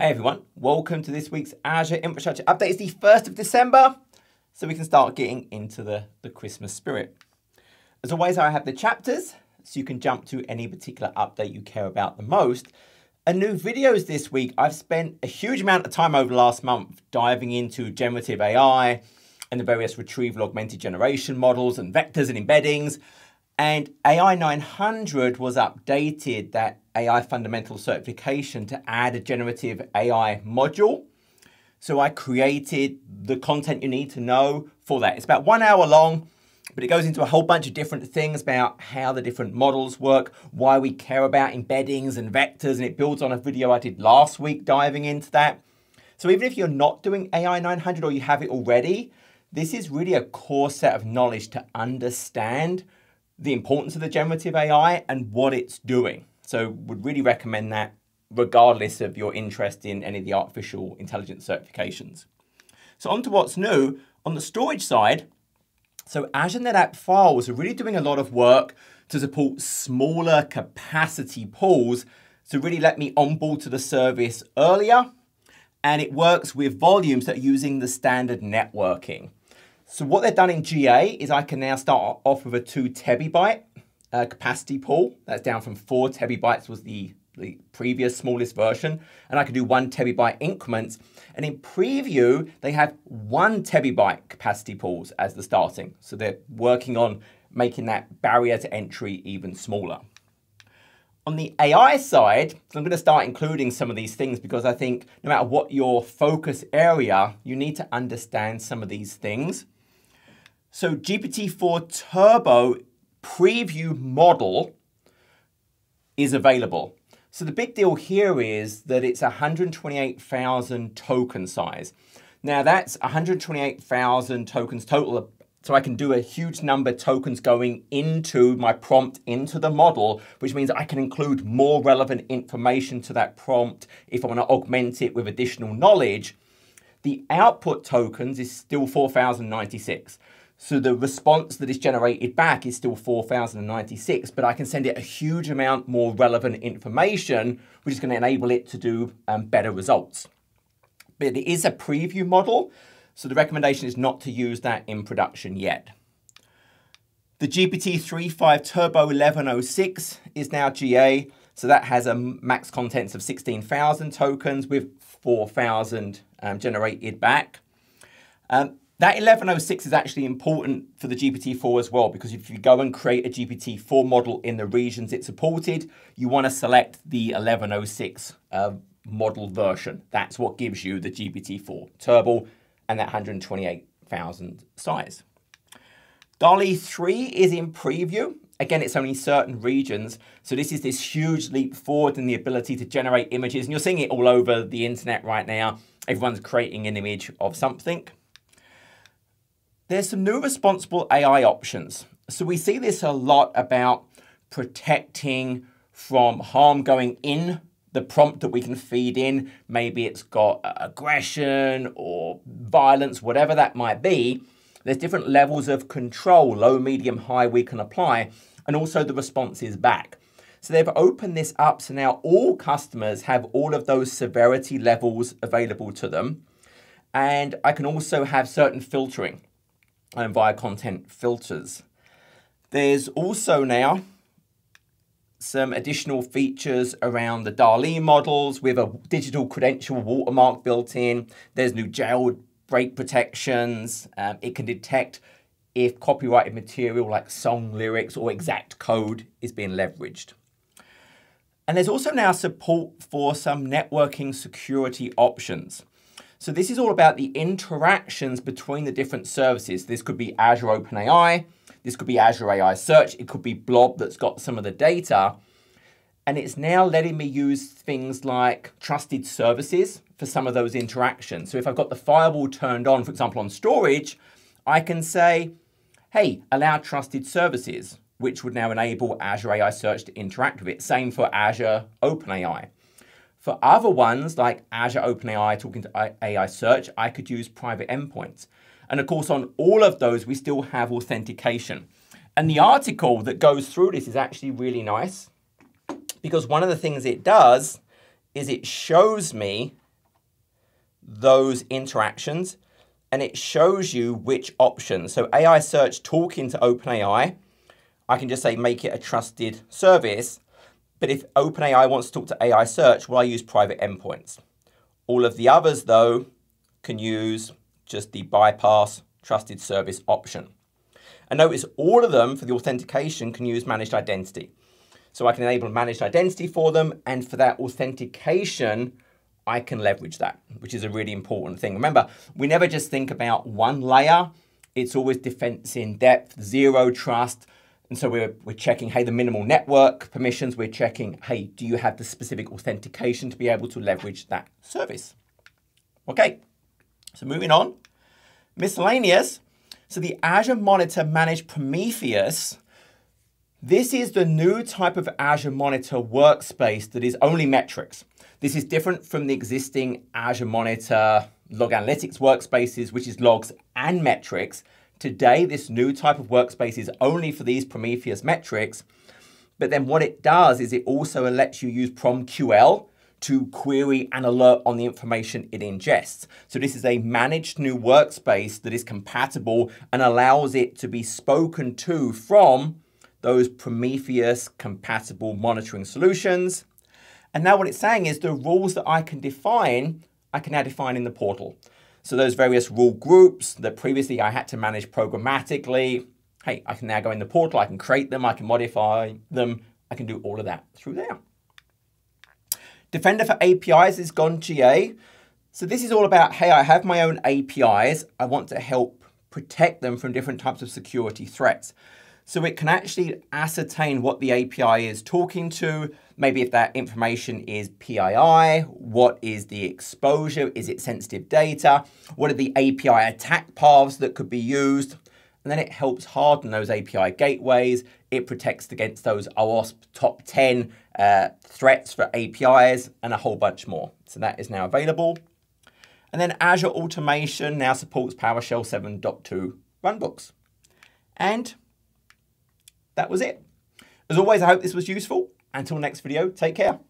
Hey everyone, welcome to this week's Azure Infrastructure Update. It's the 1st of December, so we can start getting into the Christmas spirit. As always, I have the chapters, so you can jump to any particular update you care about the most. And new videos this week, I've spent a huge amount of time over the last month diving into generative AI and the various retrieval augmented generation models and vectors and embeddings. And AI 900 was updated, that AI fundamental certification, to add a generative AI module. So I created the content you need to know for that. It's about 1 hour long, but it goes into a whole bunch of different things about how the different models work, why we care about embeddings and vectors, and it builds on a video I did last week diving into that. So even if you're not doing AI 900 or you have it already, this is really a core set of knowledge to understand the importance of the generative AI and what it's doing. So would really recommend that regardless of your interest in any of the artificial intelligence certifications. So on to what's new on the storage side. So Azure NetApp Files are really doing a lot of work to support smaller capacity pools. So really let me onboard to the service earlier, and it works with volumes that are using the standard networking. So what they've done in GA is I can now start off with a 2 TB capacity pool. That's down from 4 TB was the previous smallest version. And I can do 1 TB increments. And in preview, they have 1 TB capacity pools as the starting. So they're working on making that barrier to entry even smaller. On the AI side, so I'm going to start including some of these things because I think no matter what your focus area, you need to understand some of these things. So GPT-4 Turbo preview model is available. So the big deal here is that it's 128,000 token size. Now that's 128,000 tokens total, so I can do a huge number of tokens going into my prompt into the model, which means I can include more relevant information to that prompt if I want to augment it with additional knowledge. The output tokens is still 4,096. So the response that is generated back is still 4,096, but I can send it a huge amount more relevant information, which is going to enable it to do better results. But it is a preview model, so the recommendation is not to use that in production yet. The GPT-3.5 Turbo 1106 is now GA, so that has a max contents of 16,000 tokens with 4,000 generated back. That 1106 is actually important for the GPT-4 as well, because if you go and create a GPT-4 model in the regions it's supported, you want to select the 1106 model version. That's what gives you the GPT-4 Turbo and that 128,000 size. DALL-E 3 is in preview. Again, it's only certain regions. So this is this huge leap forward in the ability to generate images. And you're seeing it all over the internet right now. Everyone's creating an image of something. There's some new responsible AI options. So we see this a lot about protecting from harm going in the prompt that we can feed in. Maybe it's got aggression or violence, whatever that might be. There's different levels of control, low, medium, high, we can apply, and also the responses back. So they've opened this up. So now all customers have all of those severity levels available to them. And I can also have certain filtering and via content filters. There's also now some additional features around the DALL-E models with a digital credential watermark built in. There's new jailbreak protections. It can detect if copyrighted material like song lyrics or exact code is being leveraged. And there's also now support for some networking security options. So this is all about the interactions between the different services. This could be Azure OpenAI, this could be Azure AI Search, it could be Blob that's got some of the data. And it's now letting me use things like trusted services for some of those interactions. So if I've got the firewall turned on, for example, on storage, I can say, hey, allow trusted services, which would now enable Azure AI Search to interact with it. Same for Azure OpenAI. For other ones like Azure OpenAI talking to AI Search, I could use private endpoints. And of course, on all of those, we still have authentication. And the article that goes through this is actually really nice because one of the things it does is it shows me those interactions, and it shows you which options. So AI Search talking to OpenAI, I can just say make it a trusted service. But if OpenAI wants to talk to AI Search, well, I use private endpoints. All of the others, though, can use just the bypass trusted service option. And notice all of them for the authentication can use managed identity. So I can enable managed identity for them, and for that authentication, I can leverage that, which is a really important thing. Remember, we never just think about one layer. It's always defense in depth, zero trust. And so we're checking, hey, the minimal network permissions. We're checking, hey, do you have the specific authentication to be able to leverage that service? Okay, so moving on. Miscellaneous. So the Azure Monitor Managed Prometheus, this is the new type of Azure Monitor workspace that is only metrics. This is different from the existing Azure Monitor log analytics workspaces, which is logs and metrics. Today, this new type of workspace is only for these Prometheus metrics. But then what it does is it also lets you use PromQL to query and alert on the information it ingests. So this is a managed new workspace that is compatible and allows it to be spoken to from those Prometheus compatible monitoring solutions. And now what it's saying is the rules that I can define, I can now define in the portal. So those various rule groups that previously I had to manage programmatically, hey, I can now go in the portal, I can create them, I can modify them, I can do all of that through there. Defender for APIs is gone GA. So this is all about, hey, I have my own APIs. I want to help protect them from different types of security threats. So it can actually ascertain what the API is talking to. Maybe if that information is PII, what is the exposure? Is it sensitive data? What are the API attack paths that could be used? And then it helps harden those API gateways. It protects against those OWASP top 10 threats for APIs and a whole bunch more. So that is now available. And then Azure Automation now supports PowerShell 7.2 runbooks. And that was it. As always, I hope this was useful. Until next video, take care.